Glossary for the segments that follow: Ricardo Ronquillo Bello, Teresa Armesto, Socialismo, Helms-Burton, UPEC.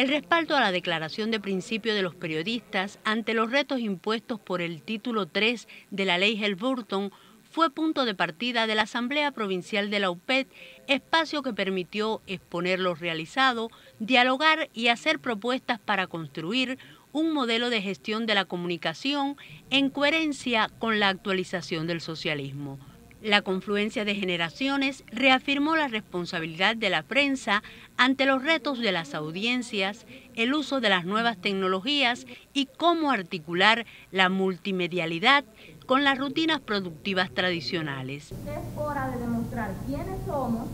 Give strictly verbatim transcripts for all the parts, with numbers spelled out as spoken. El respaldo a la declaración de principio de los periodistas ante los retos impuestos por el título tres de la ley Helms-Burton fue punto de partida de la Asamblea Provincial de la U P E C, espacio que permitió exponer lo realizado, dialogar y hacer propuestas para construir un modelo de gestión de la comunicación en coherencia con la actualización del socialismo. La confluencia de generaciones reafirmó la responsabilidad de la prensa ante los retos de las audiencias, el uso de las nuevas tecnologías y cómo articular la multimedialidad con las rutinas productivas tradicionales. Es hora de demostrar quiénes somos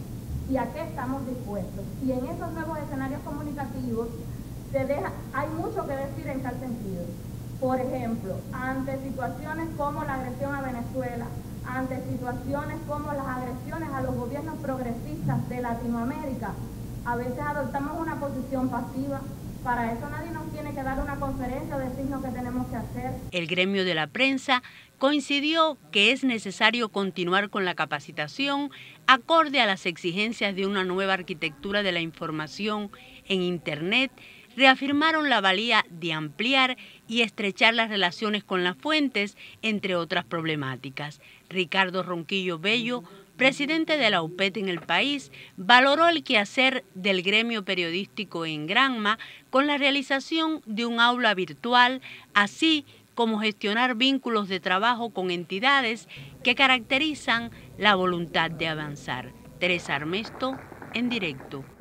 y a qué estamos dispuestos. Y en esos nuevos escenarios comunicativos se deja, hay mucho que decir en tal sentido. Por ejemplo, ante situaciones como la agresión a Venezuela, ante situaciones como las agresiones a los gobiernos progresistas de Latinoamérica, a veces adoptamos una posición pasiva. Para eso nadie nos tiene que dar una conferencia o decirnos qué tenemos que hacer. El gremio de la prensa coincidió que es necesario continuar con la capacitación acorde a las exigencias de una nueva arquitectura de la información en Internet. Reafirmaron la valía de ampliar y estrechar las relaciones con las fuentes, entre otras problemáticas. Ricardo Ronquillo Bello, presidente de la U P E C en el país, valoró el quehacer del gremio periodístico en Granma con la realización de un aula virtual, así como gestionar vínculos de trabajo con entidades que caracterizan la voluntad de avanzar. Teresa Armesto, en directo.